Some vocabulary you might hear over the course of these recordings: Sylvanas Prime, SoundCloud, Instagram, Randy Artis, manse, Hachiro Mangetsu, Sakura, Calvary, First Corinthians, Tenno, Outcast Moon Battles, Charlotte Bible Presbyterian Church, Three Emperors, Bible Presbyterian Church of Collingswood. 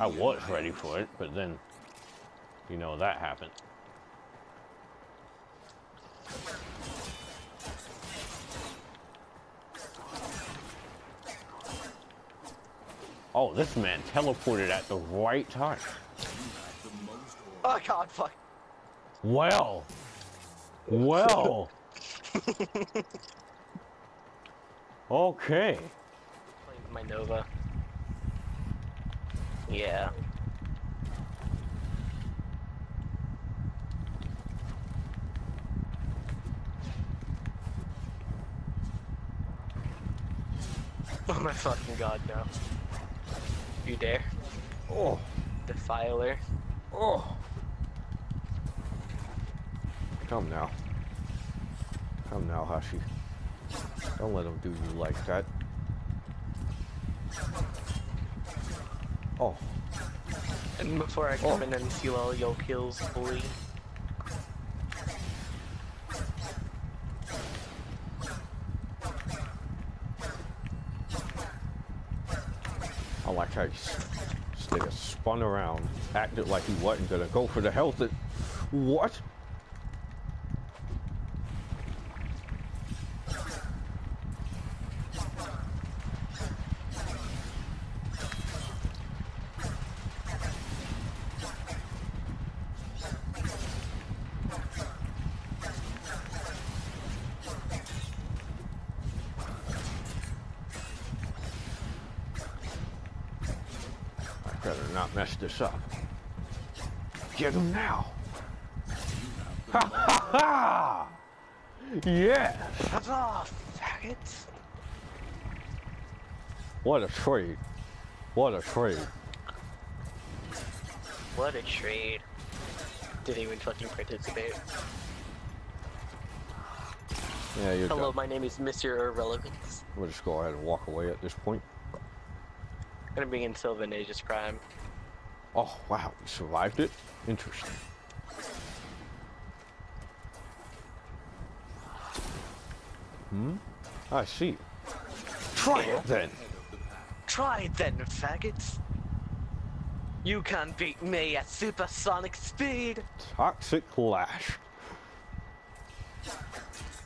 I was ready for it, but then, you know, that happened. Oh, this man teleported at the right time. Oh, God, fuck. Well. Well. Okay. Playing my Nova. Yeah. Oh my fucking God, no. You dare? Oh. Defiler. Oh. Come now. Come now, Hashi. Don't let him do you like that. Oh. And before I come in and steal all your kills, bully. I like how he spun around, acted like he wasn't gonna go for the health. What? This up. Get him now. Ha ha ha! Yeah! That's off, faggots. What a trade. What a trade. What a trade. Didn't even fucking participate. Yeah, you're Hello, done. My name is Mr. Irrelevance. We'll just go ahead and walk away at this point. I'm gonna bring in Sylvanas Prime. Oh, wow, you survived it? Interesting. Hmm? I see. Try it then! Try it then, faggots! You can't beat me at supersonic speed! Toxic Lash.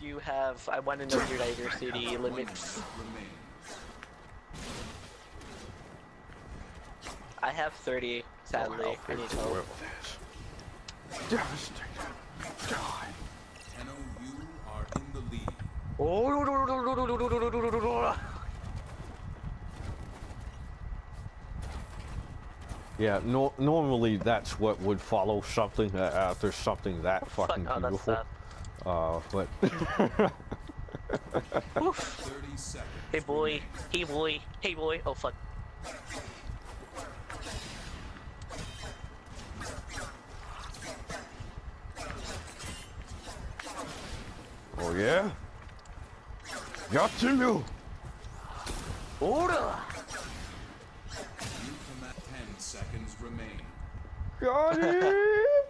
You have... I want to know your diversity limits. I have 30, sadly. Oh, I need help. Devastated. God. Tenno, you are in the lead. Oh. Yeah, no, normally that's what would follow something after something that fucking beautiful. But Oof. Hey boy, hey boy, hey boy. Oh fuck. Oh yeah? Got to you! Order! 10 seconds remain. Got it!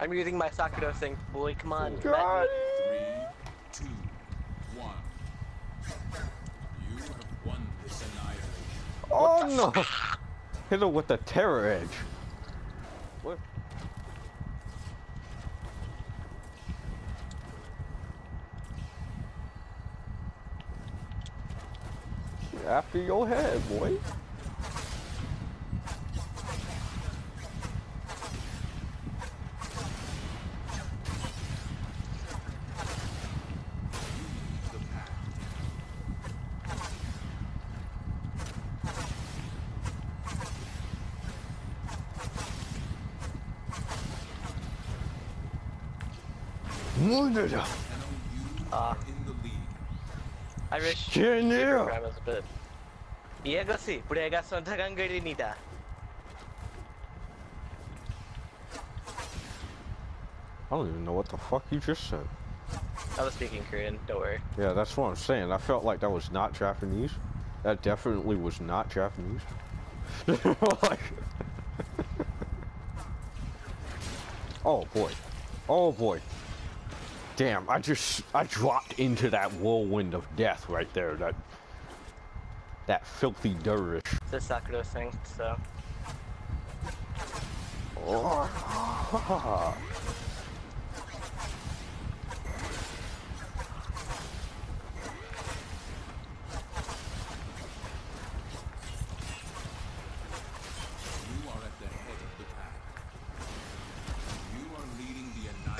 I'm using my Sakura thing, boy, come on. Got it! 3, 2, 1. You have won this annihilation. Oh no! Hit him with the terror edge. What? After your head, boy. 이해가시, 우리가 선택한 길입니다. I don't even know what the fuck you just said. I was speaking Korean, don't worry. Yeah, that's what I'm saying. I felt like that was not Japanese. That definitely was not Japanese. Like... Oh boy. Oh boy. Damn, I dropped into that whirlwind of death right there. That filthy dervish. It's a Sakura thing, so. Oh.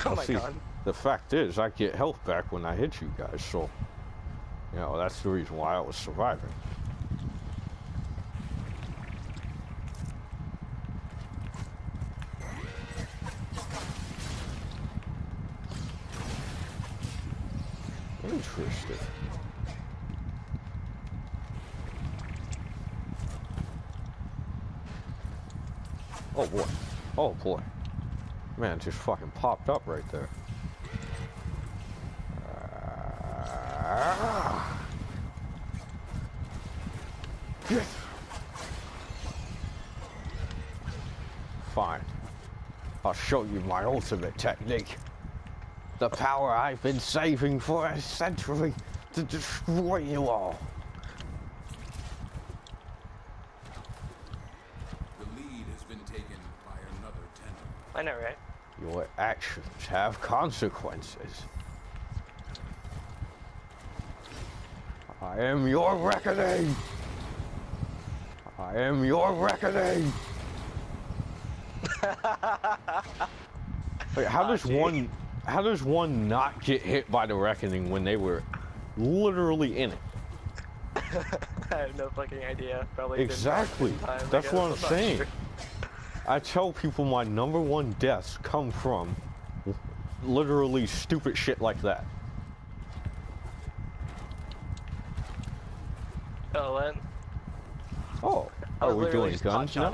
Well, see, the fact is, I get health back when I hit you guys, so, you know, that's the reason why I was surviving. Interesting. Oh, boy. Oh, boy. Man, it just fucking popped up right there. Yes! Fine. I'll show you my ultimate technique. The power I've been saving for a century to destroy you all. I know, right? Your actions have consequences. I am your reckoning! I am your reckoning! Wait, how does one not get hit by the reckoning when they were literally in it? I have no fucking idea. Probably exactly. Time, that's what I'm saying. Sure. I tell people my #1 deaths come from literally stupid shit like that. Oh, then. Oh, are we doing guns now?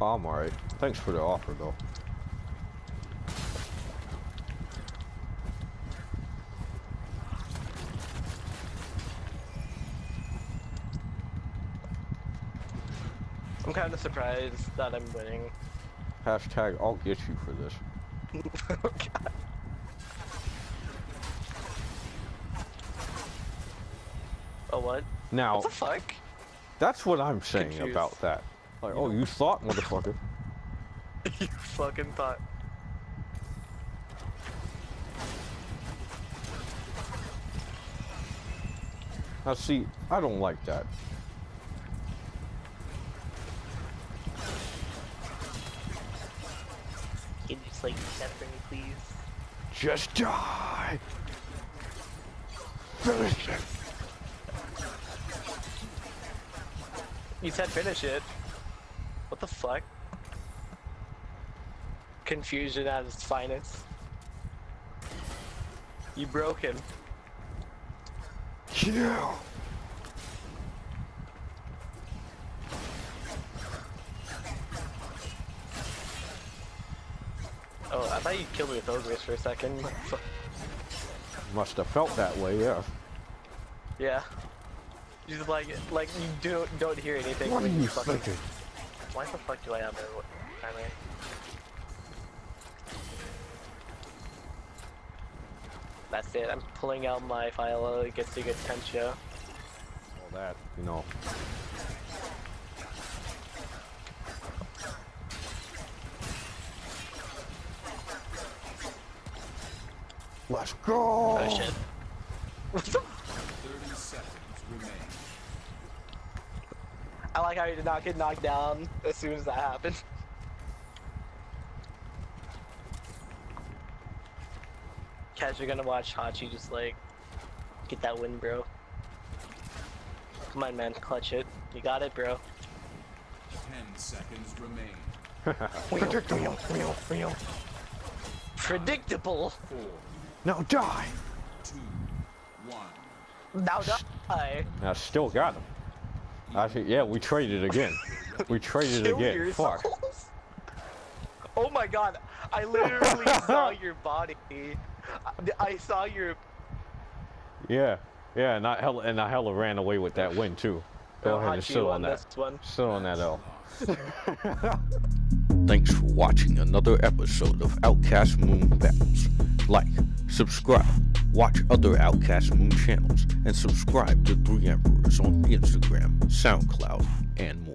Oh, I'm alright. Thanks for the offer, though. I'm kind of surprised that I'm winning. Hashtag, I'll get you for this. Oh, God. Oh, what? Now, what the fuck? That's what I'm saying confused about that. Like, oh, you thought, motherfucker. You fucking thought. Now, see, I don't like that. Can you just like that for me, please? Just die! Finish it! You said finish it. What the fuck? Confusion at its finest. You broke him. Yeah. Oh, I thought you killed me with ogres for a second. Must have felt that way, yeah. Yeah. You just like you don't hear anything. What are you fucking thinking? Why the fuck do I have that primary? That's it. I'm pulling out my file. It gets a good tension. All that, you know. Let's go! Oh shit. What the? 30 seconds remain. I like how you did not get knocked down as soon as that happened. Cats, you're gonna watch Hachi just like get that win, bro. Come on, man, clutch it. You got it, bro. 10 seconds remain. Real. Predictable. 4. Now die! 2, 1. Now die! I still got him. Actually, yeah, we traded again. We traded again. Fuck. Oh my god, I literally saw your body. I saw your... Yeah, and I hella ran away with that win too. Go ahead and sit on that. Sit on that L. Thanks for watching another episode of Outcast Moon Battles. Like, subscribe, watch other Outcast Moon channels, and subscribe to Three Emperors on Instagram, SoundCloud, and more.